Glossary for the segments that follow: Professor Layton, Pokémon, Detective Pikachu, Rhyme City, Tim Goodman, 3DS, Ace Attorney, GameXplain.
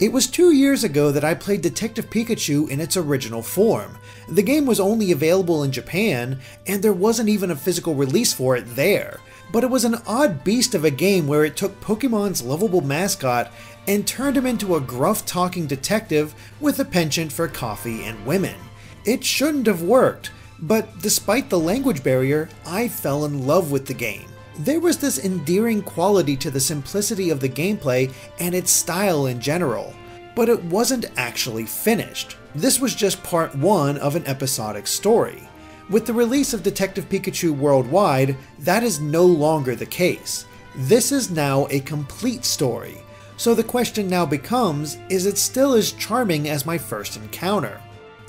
It was 2 years ago that I played Detective Pikachu in its original form. The game was only available in Japan, and there wasn't even a physical release for it there. But it was an odd beast of a game where it took Pokemon's lovable mascot and turned him into a gruff talking detective with a penchant for coffee and women. It shouldn't have worked, but despite the language barrier, I fell in love with the game. There was this endearing quality to the simplicity of the gameplay and its style in general, but it wasn't actually finished. This was just part one of an episodic story. With the release of Detective Pikachu worldwide, that is no longer the case. This is now a complete story, so the question now becomes, is it still as charming as my first encounter?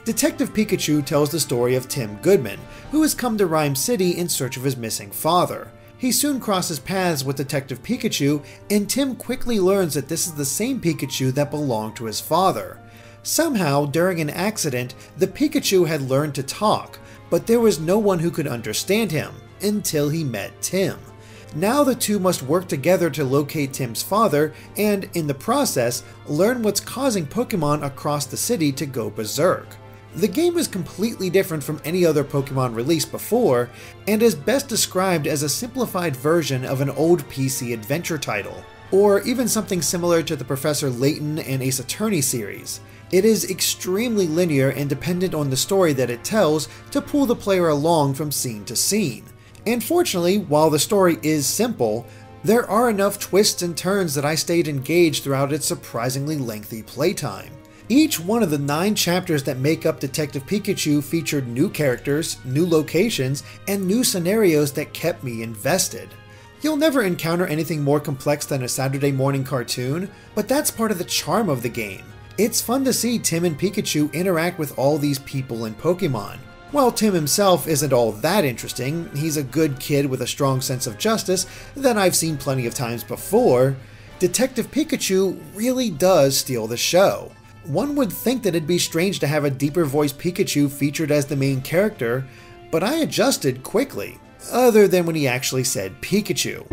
Detective Pikachu tells the story of Tim Goodman, who has come to Rhyme City in search of his missing father. He soon crosses paths with Detective Pikachu, and Tim quickly learns that this is the same Pikachu that belonged to his father. Somehow, during an accident, the Pikachu had learned to talk, but there was no one who could understand him, until he met Tim. Now the two must work together to locate Tim's father, and, in the process, learn what's causing Pokémon across the city to go berserk. The game is completely different from any other Pokémon release before, and is best described as a simplified version of an old PC adventure title, or even something similar to the Professor Layton and Ace Attorney series. It is extremely linear and dependent on the story that it tells to pull the player along from scene to scene. And fortunately, while the story is simple, there are enough twists and turns that I stayed engaged throughout its surprisingly lengthy playtime. Each one of the 9 chapters that make up Detective Pikachu featured new characters, new locations, and new scenarios that kept me invested. You'll never encounter anything more complex than a Saturday morning cartoon, but that's part of the charm of the game. It's fun to see Tim and Pikachu interact with all these people and Pokémon. While Tim himself isn't all that interesting, he's a good kid with a strong sense of justice that I've seen plenty of times before, Detective Pikachu really does steal the show. One would think that it'd be strange to have a deeper-voiced Pikachu featured as the main character, but I adjusted quickly, other than when he actually said Pikachu.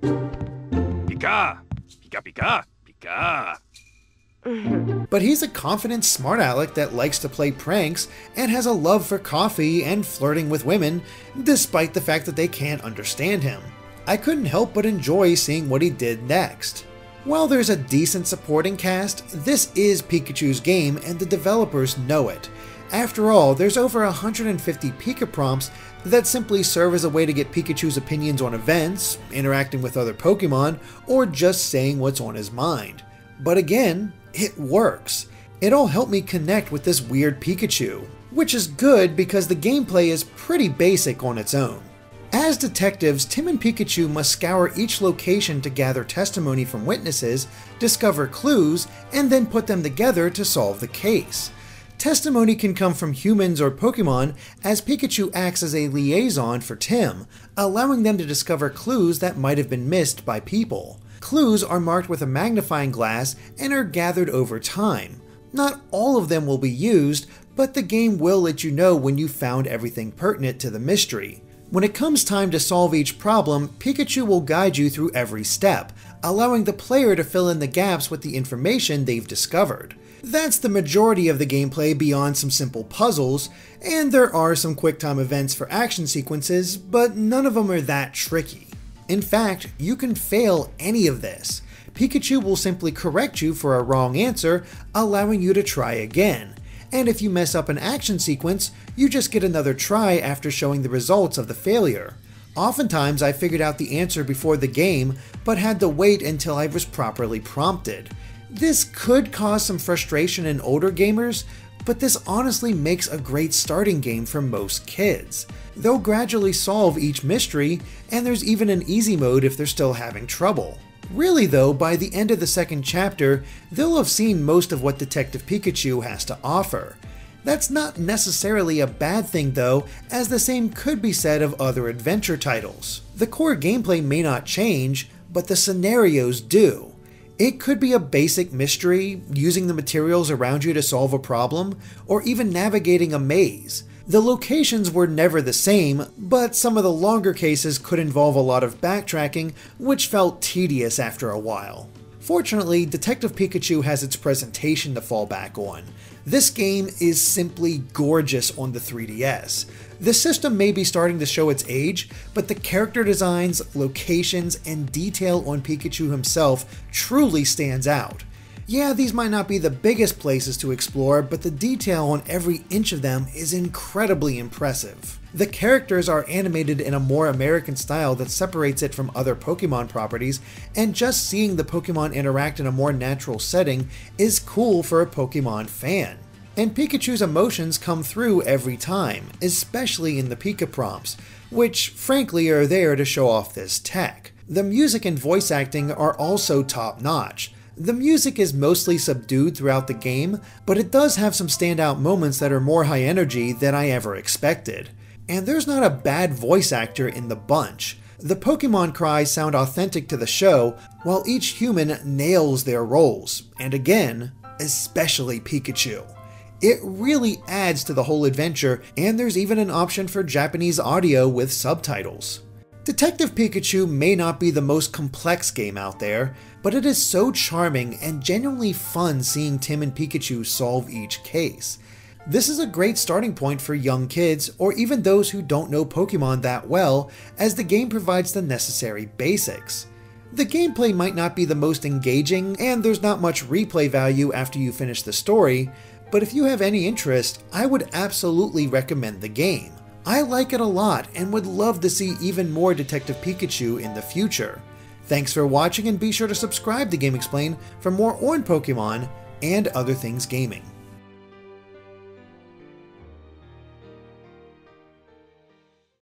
Pika! Pika Pika! Pika! But he's a confident smart-aleck that likes to play pranks and has a love for coffee and flirting with women, despite the fact that they can't understand him. I couldn't help but enjoy seeing what he did next. While there's a decent supporting cast, this is Pikachu's game and the developers know it. After all, there's over 150 Pika prompts that simply serve as a way to get Pikachu's opinions on events, interacting with other Pokémon, or just saying what's on his mind. But again, it works. It all helped me connect with this weird Pikachu, which is good because the gameplay is pretty basic on its own. As detectives, Tim and Pikachu must scour each location to gather testimony from witnesses, discover clues, and then put them together to solve the case. Testimony can come from humans or Pokémon, as Pikachu acts as a liaison for Tim, allowing them to discover clues that might have been missed by people. Clues are marked with a magnifying glass and are gathered over time. Not all of them will be used, but the game will let you know when you found everything pertinent to the mystery. When it comes time to solve each problem, Pikachu will guide you through every step, allowing the player to fill in the gaps with the information they've discovered. That's the majority of the gameplay beyond some simple puzzles, and there are some quick-time events for action sequences, but none of them are that tricky. In fact, you can fail any of this. Pikachu will simply correct you for a wrong answer, allowing you to try again. And if you mess up an action sequence, you just get another try after showing the results of the failure. Oftentimes I figured out the answer before the game, but had to wait until I was properly prompted. This could cause some frustration in older gamers, but this honestly makes a great starting game for most kids. They'll gradually solve each mystery, and there's even an easy mode if they're still having trouble. Really though, by the end of the second chapter, they'll have seen most of what Detective Pikachu has to offer. That's not necessarily a bad thing though, as the same could be said of other adventure titles. The core gameplay may not change, but the scenarios do. It could be a basic mystery, using the materials around you to solve a problem, or even navigating a maze. The locations were never the same, but some of the longer cases could involve a lot of backtracking, which felt tedious after a while. Fortunately, Detective Pikachu has its presentation to fall back on. This game is simply gorgeous on the 3DS. The system may be starting to show its age, but the character designs, locations, and detail on Pikachu himself truly stands out. Yeah, these might not be the biggest places to explore, but the detail on every inch of them is incredibly impressive. The characters are animated in a more American style that separates it from other Pokémon properties, and just seeing the Pokémon interact in a more natural setting is cool for a Pokémon fan. And Pikachu's emotions come through every time, especially in the Pika prompts, which frankly are there to show off this tech. The music and voice acting are also top-notch. The music is mostly subdued throughout the game, but it does have some standout moments that are more high energy than I ever expected. And there's not a bad voice actor in the bunch. The Pokémon cries sound authentic to the show, while each human nails their roles. And again, especially Pikachu. It really adds to the whole adventure, and there's even an option for Japanese audio with subtitles. Detective Pikachu may not be the most complex game out there, but it is so charming and genuinely fun seeing Tim and Pikachu solve each case. This is a great starting point for young kids, or even those who don't know Pokémon that well, as the game provides the necessary basics. The gameplay might not be the most engaging, and there's not much replay value after you finish the story, but if you have any interest, I would absolutely recommend the game. I like it a lot and would love to see even more Detective Pikachu in the future. Thanks for watching, and be sure to subscribe to GameXplain for more on Pokémon and other things gaming.